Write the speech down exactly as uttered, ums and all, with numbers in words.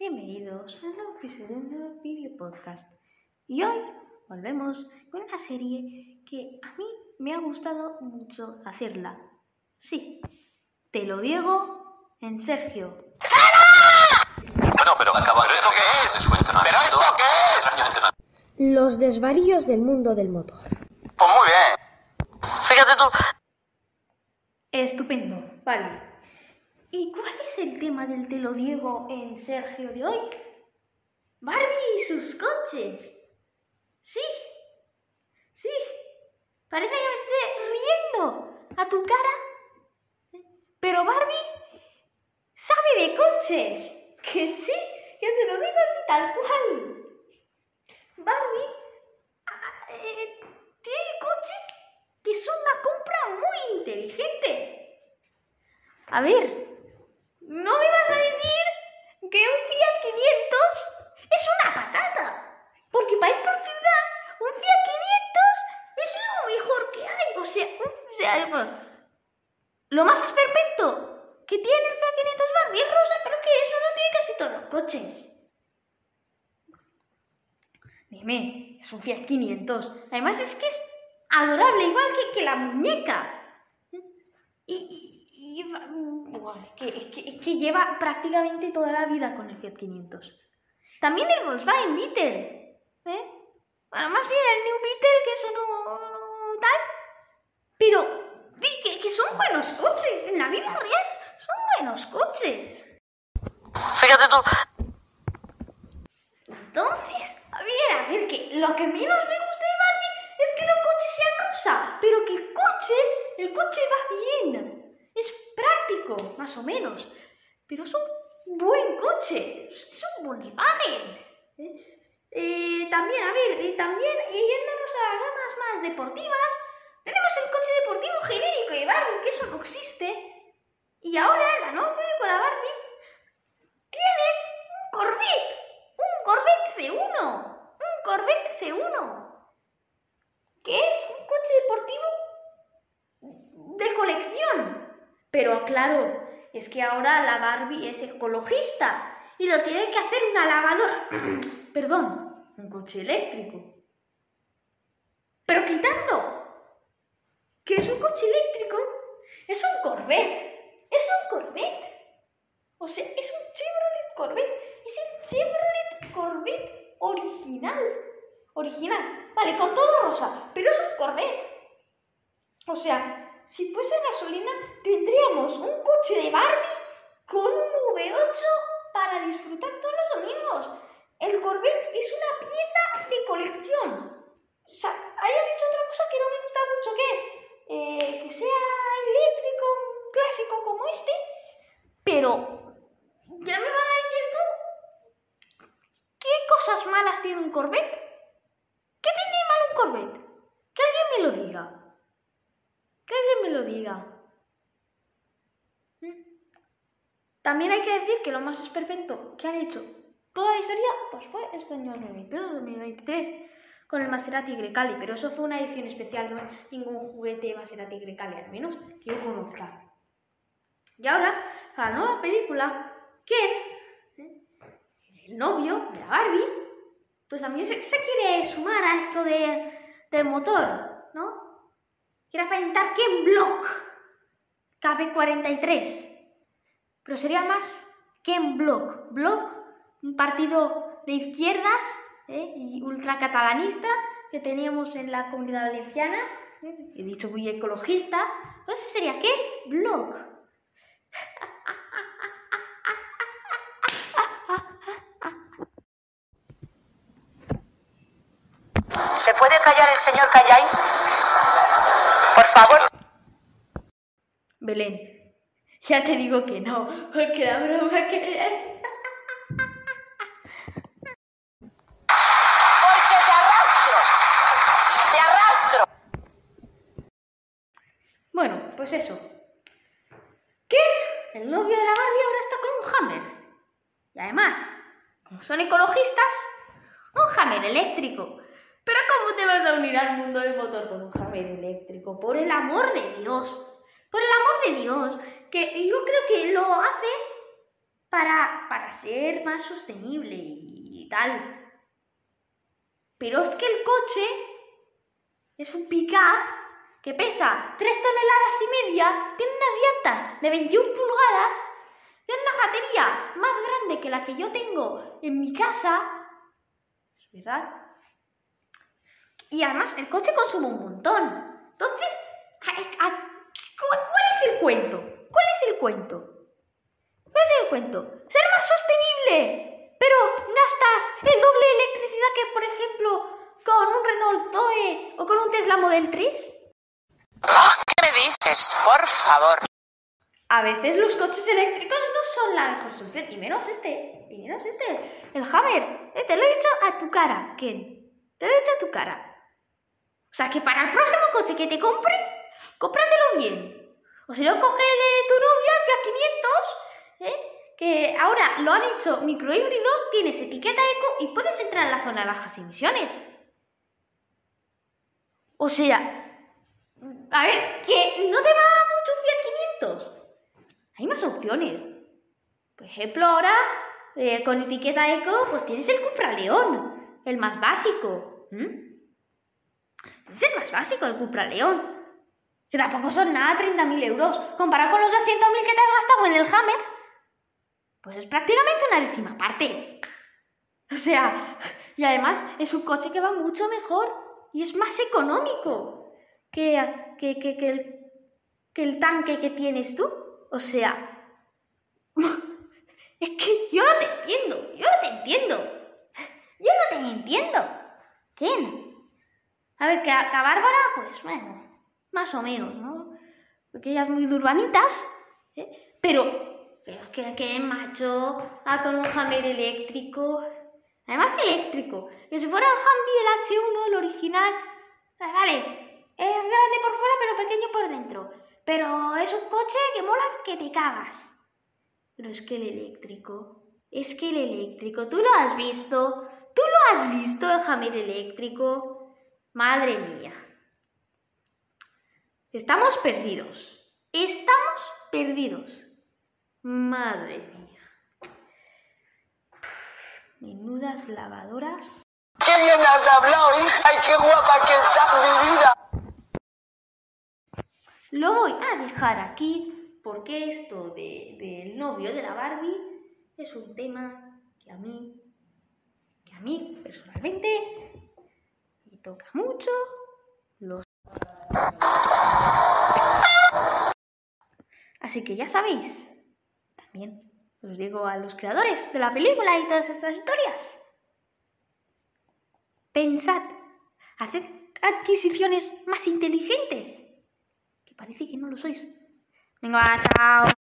Bienvenidos a un nuevo episodio de Video Podcast. Y hoy volvemos con una serie que a mí me ha gustado mucho hacerla. Sí, Te lo Diego en Sergio. Bueno, pero acaba. ¿Pero esto qué es? ¿Es un entrenamiento? ¿Pero esto qué es? ¿Años entrenamiento? Los desvaríos del mundo del motor. Pues muy bien. Fíjate tú. Estupendo, vale. ¿Y cuál es el tema del Te lo Diego en Sergio de hoy? Barbie y sus coches. Sí, sí. Parece que me esté riendo a tu cara. Pero Barbie sabe de coches. Que sí, que te lo digo así tal cual. Barbie eh, tiene coches que son una compra muy inteligente. A ver. No me vas a decir que un Fiat quinientos es una patata, porque para esta ciudad un Fiat quinientos es lo mejor que hay, o sea, o sea lo más esperpento que tiene el Fiat quinientos Barbie es rosa, pero que eso no tiene casi todos los coches. Dime, es un Fiat quinientos, además es que es adorable, igual que, que la muñeca. Y... y Es que, es, que, es que lleva prácticamente toda la vida con el Fiat quinientos. También el Volkswagen Beetle, ¿eh? Bueno, más bien el New Beetle, que eso no... tal. Pero que, que son buenos coches, en la vida real son buenos coches. Fíjate tú. Entonces, a ver, a ver, que lo que menos me gusta de Barbie es que los coches sean rosa, pero que el coche, el coche va bien. Es práctico, más o menos, pero es un buen coche, es un Volkswagen. ¿Eh? Eh, también, a ver, eh, también yéndonos a gamas más deportivas, tenemos el coche deportivo genérico de Barbie, que eso no existe. Y ahora la novia con la Barbie tiene un Corvette, un Corvette C uno, un Corvette C uno, que es un coche deportivo de colección. Pero claro, es que ahora la Barbie es ecologista y lo tiene que hacer una lavadora. Perdón, un coche eléctrico. Pero quitando que es un coche eléctrico, es un Corvette. Es un Corvette. O sea, es un Chevrolet Corvette. Es el Chevrolet Corvette original. Original. Vale, con todo rosa, pero es un Corvette. O sea... Si fuese gasolina, tendríamos un coche de Barbie con un V ocho para disfrutar todos los domingos. El Corvette es una pieza de colección. O sea, haya dicho otra cosa que no me gusta mucho, que es eh, que sea eléctrico, clásico como este, pero ya me van a decir tú, ¿qué cosas malas tiene un Corvette? ¿Qué tiene mal un Corvette? Que alguien me lo diga. Que alguien me lo diga. ¿Mm? También hay que decir que lo más esperpento que han hecho toda la historia pues fue este año dos mil veintidós dos mil veintitrés con el Maserati Grecale, pero eso fue una edición especial, no ningún juguete Maserati Grecale, al menos que yo conozca. Y ahora, para la nueva película, Ken, ¿eh? el novio de la Barbie, pues también se, se quiere sumar a esto de, del motor, ¿no? Quiero aparentar Ken Block, K B cuarenta y tres, pero sería más Ken Block, Block, un partido de izquierdas ¿eh? y ultracatalanista que teníamos en la Comunidad Valenciana, ¿eh? he dicho muy ecologista, entonces sería Ken Block. ¿Se puede callar el señor Callain? Por favor. Belén, ya te digo que no, porque la broma que... Porque te arrastro, te arrastro. Bueno, pues eso. ¿Qué? El novio de la Barbie ahora está con un Hummer. Y además, como son ecologistas, un Hummer eléctrico. Pero ¿cómo te vas a unir al mundo del motor con un Hummer eléctrico? Por el amor de Dios. Por el amor de Dios. Que yo creo que lo haces para, para ser más sostenible y tal. Pero es que el coche es un pick-up que pesa tres toneladas y media, tiene unas llantas de veintiuna pulgadas, tiene una batería más grande que la que yo tengo en mi casa, es verdad, y además el coche consume un montón. Entonces, ¿a, a, ¿cuál es el cuento? ¿Cuál es el cuento? ¿Cuál es el cuento? ¡Ser más sostenible! Pero gastas el doble de electricidad que, por ejemplo, con un Renault Zoe o con un Tesla Model tres. ¿Qué me dices? Por favor. A veces los coches eléctricos no son la mejor solución. Y menos este. Y menos este. El Hummer. Eh, te lo he dicho a tu cara, Ken. Te lo he dicho a tu cara. O sea, que para el próximo coche que te compres, cómpratelo bien. O si lo coge de tu novia, el Fiat quinientos, ¿eh? Que ahora lo han hecho microhíbrido, tienes etiqueta eco y puedes entrar en la zona de bajas emisiones. O sea... A ver, que no te va mucho un Fiat quinientos. Hay más opciones. Por ejemplo, ahora, eh, con etiqueta eco, pues tienes el Cupra León, el más básico. ¿Mm? Tienes el más básico, el Cupra León. Que tampoco son nada treinta mil euros. Comparado con los doscientos mil que te has gastado en el Hummer, pues es prácticamente una décima parte. O sea, y además es un coche que va mucho mejor y es más económico. Que, que, que, que, el, que el tanque que tienes tú, o sea, es que yo no te entiendo, yo no te entiendo, yo no te entiendo. ¿Quién? A ver, que a, que a Bárbara, pues bueno, más o menos, ¿no? Porque ella es muy de urbanitas, ¿eh? Pero, pero que, que macho, ah, con un Hummer eléctrico, además eléctrico, que si fuera el Hummer, el H uno, el original, ah, vale. Es grande por fuera, pero pequeño por dentro. Pero es un coche que mola que te cagas. Pero es que el eléctrico... Es que el eléctrico... ¿Tú lo has visto? ¿Tú lo has visto, el Hummer eléctrico? Madre mía. Estamos perdidos. Estamos perdidos. Madre mía. Menudas lavadoras. ¡Qué bien has hablado, hija! ¡Y qué guapa que estás, mi vida! Lo voy a dejar aquí porque esto de, del novio de la Barbie es un tema que a mí, que a mí personalmente me toca mucho los... Así que ya sabéis, también os digo a los creadores de la película y todas estas historias, pensad, haced adquisiciones más inteligentes. Parece que no lo sois. Venga, chao.